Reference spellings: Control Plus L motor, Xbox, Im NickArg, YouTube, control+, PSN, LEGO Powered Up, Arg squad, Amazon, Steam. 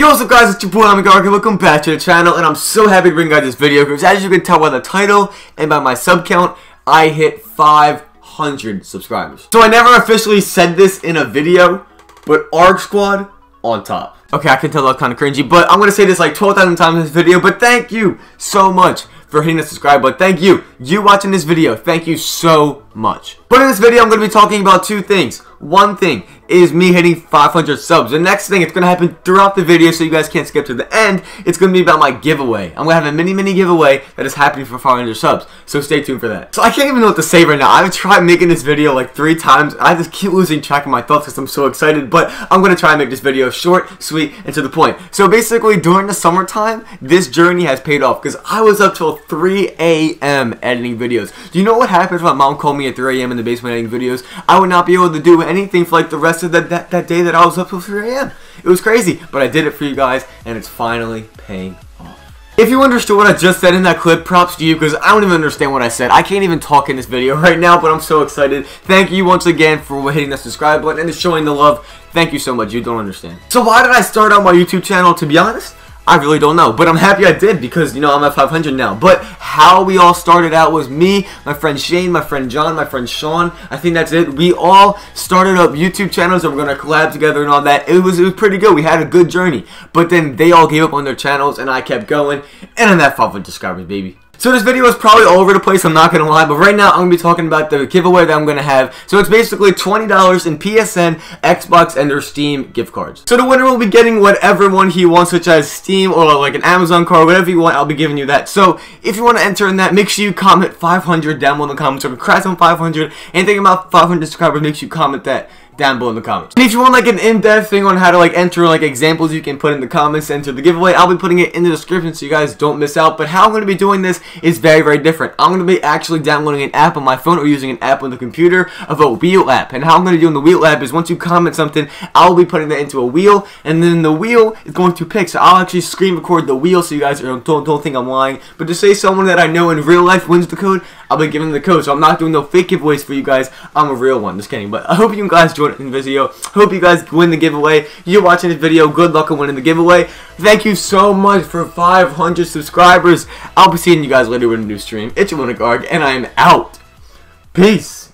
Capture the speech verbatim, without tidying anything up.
Yo, what's up guys, it's your boy Im NickArg, welcome back to the channel, and I'm so happy to bring out this video, because as you can tell by the title and by my sub count, I hit five hundred subscribers. So I never officially said this in a video, but Arg Squad on top. Okay, I can tell that's kind of cringy, but I'm going to say this like twelve thousand times in this video, but thank you so much for hitting the subscribe button. Thank you, you watching this video, thank you so much. But in this video, I'm going to be talking about two things. One thing is me hitting five hundred subs. The next thing, it's going to happen throughout the video, so you guys can't skip to the end. It's going to be about my giveaway. I'm going to have a mini, mini giveaway that is happening for five hundred subs, so stay tuned for that. So I can't even know what to say right now. I've tried making this video like three times. I just keep losing track of my thoughts because I'm so excited, but I'm going to try and make this video short, sweet, and to the point. So basically, during the summertime, this journey has paid off because I was up till three A M editing videos. Do you know what happens when my mom called me at three A M in the basement editing videos? I would not be able to do anything for like the rest of that, that, that day that I was up till three A M It was crazy, but I did it for you guys, and it's finally paying off. If you understood what I just said in that clip, props to you, because I don't even understand what I said. I can't even talk in this video right now, but I'm so excited. Thank you once again for hitting that subscribe button and showing the love. Thank you so much. You don't understand. So why did I start on my YouTube channel? To be honest, I really don't know, but I'm happy I did, because you know I'm at five hundred now. But how we all started out was me, my friend Shane, my friend John, my friend Sean. I think that's it. We all started up YouTube channels and we're gonna collab together and all that. It was it was pretty good. We had a good journey, but then they all gave up on their channels and I kept going, and I'm at five hundred subscribers, baby. So this video is probably all over the place, I'm not going to lie, but right now I'm going to be talking about the giveaway that I'm going to have. So it's basically twenty dollars in P S N, Xbox, and their Steam gift cards. So the winner will be getting whatever one he wants, such as Steam or like an Amazon card, whatever you want, I'll be giving you that. So if you want to enter in that, make sure you comment five hundred down below in the comments, or congrats on five hundred. Anything about five hundred subscribers, make sure you comment that down below in the comments. And if you want like an in-depth thing on how to like enter like examples, you can put in the comments, enter the giveaway. I'll be putting it in the description so you guys don't miss out. But how I'm going to be doing this is very, very different. I'm going to be actually downloading an app on my phone or using an app on the computer of a wheel app. And how I'm going to do in the wheel app is once you comment something, I'll be putting that into a wheel, and then the wheel is going to pick. So I'll actually screen record the wheel so you guys don't, don't think I'm lying. But to say someone that I know in real life wins the code, I'll be giving the code. So I'm not doing no fake giveaways for you guys. I'm a real one. Just kidding. But I hope you guys join in the video. Hope you guys win the giveaway. You're watching this video, good luck on winning the giveaway. Thank you so much for five hundred subscribers. I'll be seeing you guys later with a new stream. It's your boy Im NickArg, and I'm out. Peace.